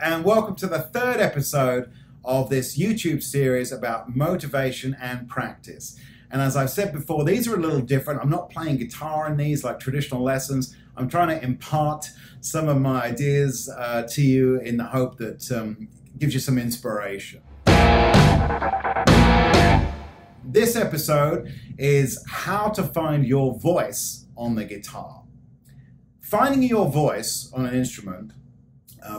everyone, and welcome to the third episode of this YouTube series about motivation and practice. And as I've said before, these are a little different. I'm not playing guitar in these like traditional lessons. I'm trying to impart some of my ideas to you in the hope that gives you some inspiration. This episode is how to find your voice on the guitar. Finding your voice on an instrument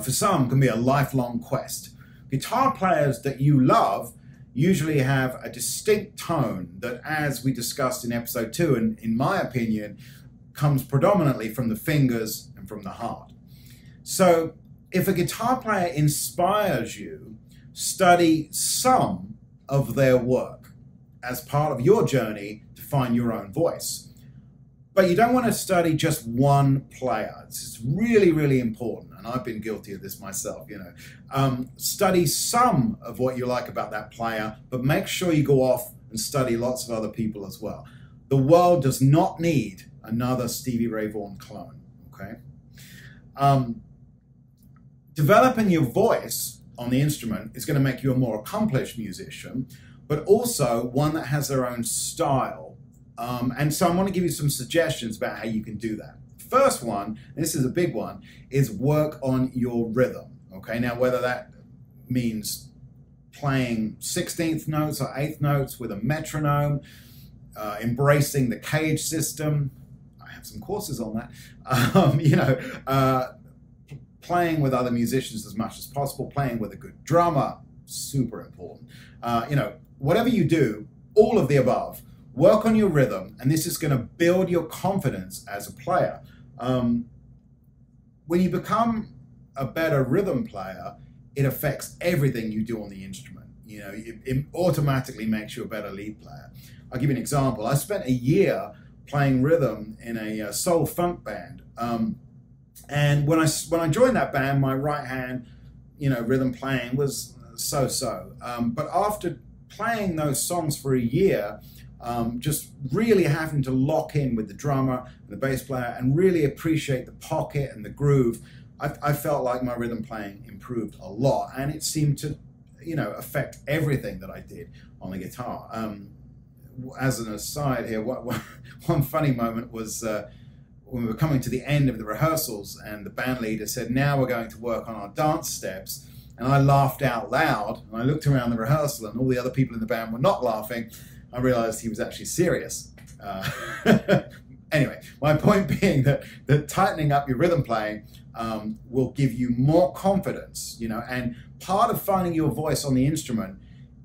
for some can be a lifelong quest. Guitar players that you love usually have a distinct tone that, as we discussed in episode 2, and in my opinion, comes predominantly from the fingers and from the heart. So if a guitar player inspires you, study some of their work as part of your journey to find your own voice. But you don't want to study just one player. It's really, really important, and I've been guilty of this myself, you know. Study some of what you like about that player, but make sure you go off and study lots of other people as well. The world does not need another Stevie Ray Vaughan clone, okay? Developing your voice on the instrument is going to make you a more accomplished musician, but also one that has their own style. And so I want to give you some suggestions about how you can do that. First one, and this is a big one, is work on your rhythm. Okay, now whether that means playing 16th notes or 8th notes with a metronome, embracing the cage system. I have some courses on that. You know, playing with other musicians as much as possible, playing with a good drummer, super important. You know, whatever you do, all of the above. Work on your rhythm, and this is going to build your confidence as a player. When you become a better rhythm player, it affects everything you do on the instrument. You know, it automatically makes you a better lead player. I'll give you an example. I spent a year playing rhythm in a soul funk band, and when I joined that band, my right hand, you know, rhythm playing was so-so. But after playing those songs for a year, just really having to lock in with the drummer and the bass player and really appreciate the pocket and the groove, I felt like my rhythm playing improved a lot, and it seemed to, you know, affect everything that I did on the guitar. As an aside here, one funny moment was when we were coming to the end of the rehearsals and the band leader said, "Now we're going to work on our dance steps." And I laughed out loud, and I looked around the rehearsal and all the other people in the band were not laughing. I realized he was actually serious. Anyway, my point being that tightening up your rhythm playing will give you more confidence, you know, and part of finding your voice on the instrument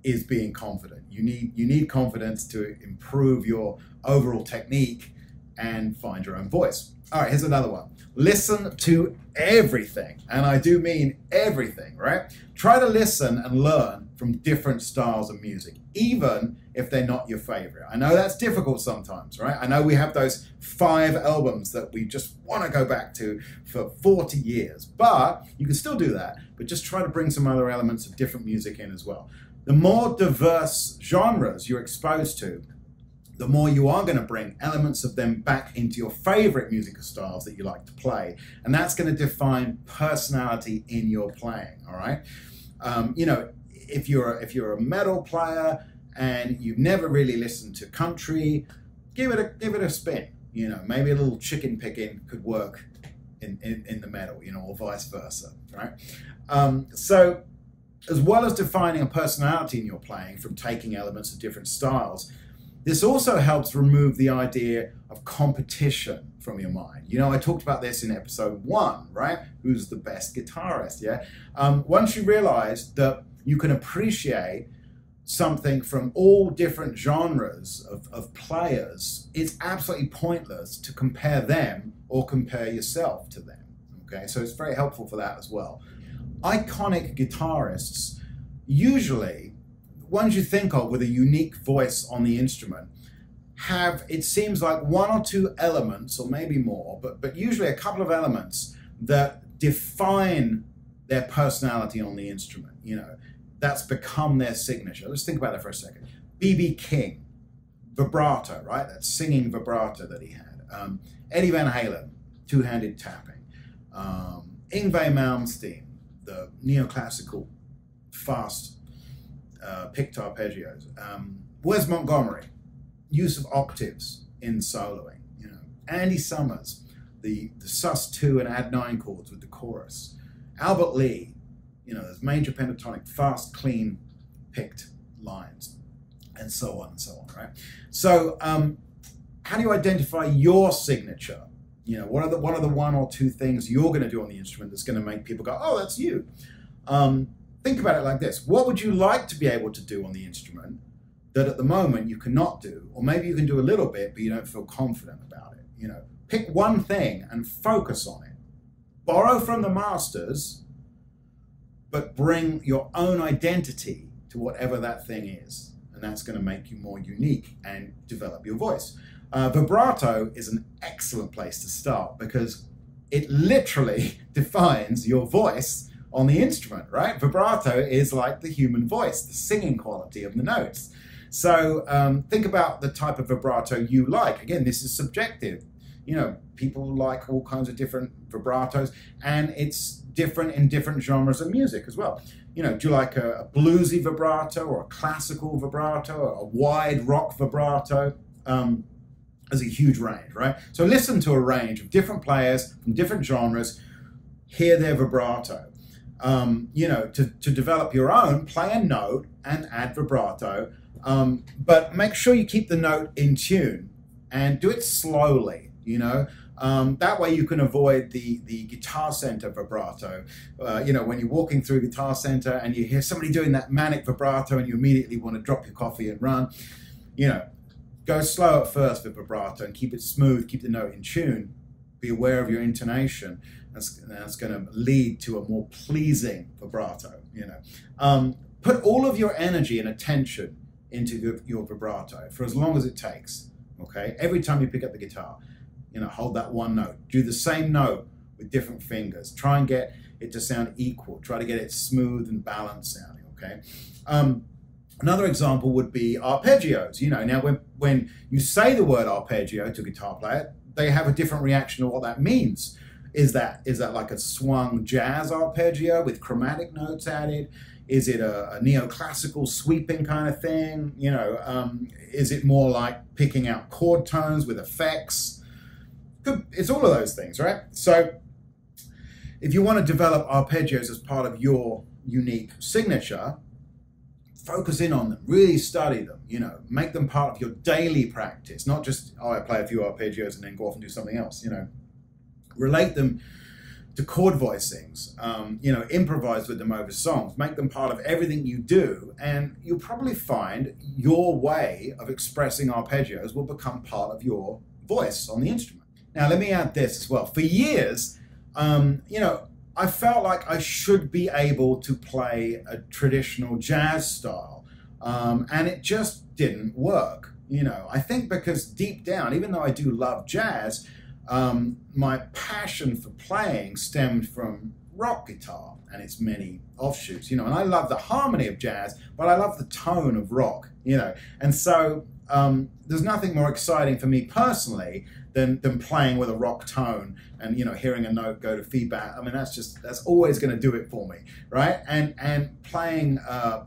is being confident. You need confidence to improve your overall technique and find your own voice. All right, here's another one. Listen to everything, and I do mean everything, right? Try to listen and learn from different styles of music, even if they're not your favorite. I know that's difficult sometimes, right? I know we have those 5 albums that we just want to go back to for 40 years, but you can still do that, but just try to bring some other elements of different music in as well. The more diverse genres you're exposed to, the more you are going to bring elements of them back into your favorite musical styles that you like to play. And that's going to define personality in your playing, all right? You know, if you're a metal player and you've never really listened to country, give it a spin. You know, maybe a little chicken picking could work in the metal, you know, or vice versa, right? So as well as defining a personality in your playing from taking elements of different styles, this also helps remove the idea of competition from your mind. You know, I talked about this in episode 1, right? Who's the best guitarist, yeah? Once you realize that you can appreciate something from all different genres of players, it's absolutely pointless to compare them or compare yourself to them, okay? So it's very helpful for that as well. Iconic guitarists, usually ones you think of with a unique voice on the instrument, have, it seems like, 1 or 2 elements, or maybe more, but usually a couple of elements that define their personality on the instrument. You know, that's become their signature. Let's think about it for a second. B.B. King, vibrato, right? That singing vibrato that he had. Eddie Van Halen, two-handed tapping. Yngwie Malmsteen, the neoclassical fast picked arpeggios. Wes Montgomery, use of octaves in soloing. You know, Andy Summers, the sus2 and ad9 chords with the chorus. Albert Lee, you know, there's major pentatonic, fast, clean, picked lines, and so on and so on. Right. So, how do you identify your signature? You know, what are the one or two things you're going to do on the instrument that's going to make people go, "Oh, that's you." Think about it like this: what would you like to be able to do on the instrument that at the moment you cannot do, or maybe you can do a little bit, but you don't feel confident about it? You know, pick one thing and focus on it. Borrow from the masters, but bring your own identity to whatever that thing is, and that's going to make you more unique and develop your voice. Vibrato is an excellent place to start because it literally defines your voice on the instrument, right? Vibrato is like the human voice, the singing quality of the notes. So think about the type of vibrato you like. Again, this is subjective. You know, people like all kinds of different vibratos, and it's different in different genres of music as well. You know, do you like a bluesy vibrato or a classical vibrato or a wide rock vibrato? There's a huge range, right? So listen to a range of different players from different genres, hear their vibrato. You know, to develop your own, play a note and add vibrato, but make sure you keep the note in tune and do it slowly, you know? That way you can avoid the Guitar Center vibrato. You know, when you're walking through Guitar Center and you hear somebody doing that manic vibrato and you immediately want to drop your coffee and run, you know, go slow at first with vibrato and keep it smooth, keep the note in tune, be aware of your intonation. That's going to lead to a more pleasing vibrato, you know. Put all of your energy and attention into your vibrato for as long as it takes, okay? Every time you pick up the guitar, you know, hold that one note. Do the same note with different fingers. Try and get it to sound equal. Try to get it smooth and balanced sounding, okay? Another example would be arpeggios. You know, now when you say the word arpeggio to a guitar player, they have a different reaction to what that means. Is that like a swung jazz arpeggio with chromatic notes added? Is it a neoclassical sweeping kind of thing? You know, is it more like picking out chord tones with effects? It's all of those things, right? So if you want to develop arpeggios as part of your unique signature, focus in on them, really study them, you know, make them part of your daily practice, not just, oh, I play a few arpeggios and then go off and do something else, you know. Relate them to chord voicings, you know, improvise with them over songs, make them part of everything you do, and you'll probably find your way of expressing arpeggios will become part of your voice on the instrument. Now, let me add this as well. For years, you know, I felt like I should be able to play a traditional jazz style, and it just didn't work. You know, I think because deep down, even though I do love jazz, my passion for playing stemmed from rock guitar and its many offshoots. You know, and I love the harmony of jazz, but I love the tone of rock, you know, and so there's nothing more exciting for me personally than playing with a rock tone and, you know, hearing a note go to feedback. I mean, that's always going to do it for me, right? And playing,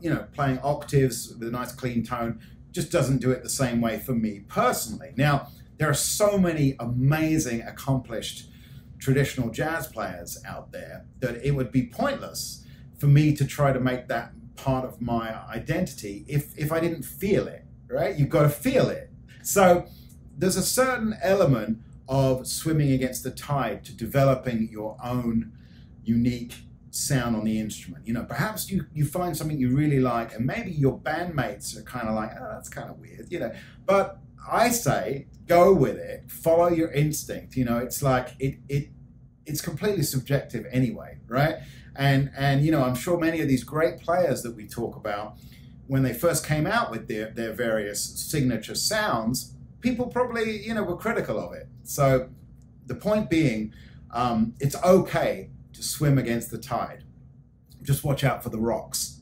you know, playing octaves with a nice clean tone just doesn't do it the same way for me personally. Now, there are so many amazing, accomplished traditional jazz players out there that it would be pointless for me to try to make that part of my identity if I didn't feel it, right? You've got to feel it. So there's a certain element of swimming against the tide to developing your own unique sound on the instrument. You know, perhaps you find something you really like, and maybe your bandmates are kind of like, oh, that's kind of weird, you know. But I say, go with it, follow your instinct. You know, it's like, it's completely subjective anyway, right? And you know, I'm sure many of these great players that we talk about, when they first came out with their various signature sounds, people probably, you know, were critical of it. So the point being, it's okay to swim against the tide. Just watch out for the rocks.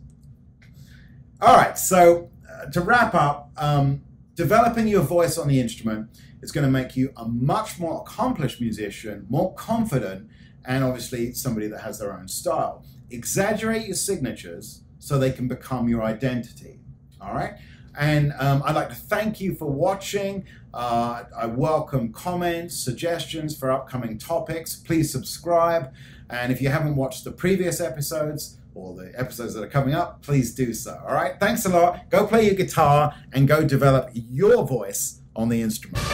All right, so to wrap up, developing your voice on the instrument is going to make you a much more accomplished musician, more confident, and obviously somebody that has their own style. exaggerate your signatures so they can become your identity. All right. And I'd like to thank you for watching. I welcome comments, suggestions for upcoming topics. Please subscribe. And if you haven't watched the previous episodes or the episodes that are coming up, please do so. All right. Thanks a lot. Go play your guitar and go develop your voice on the instrument.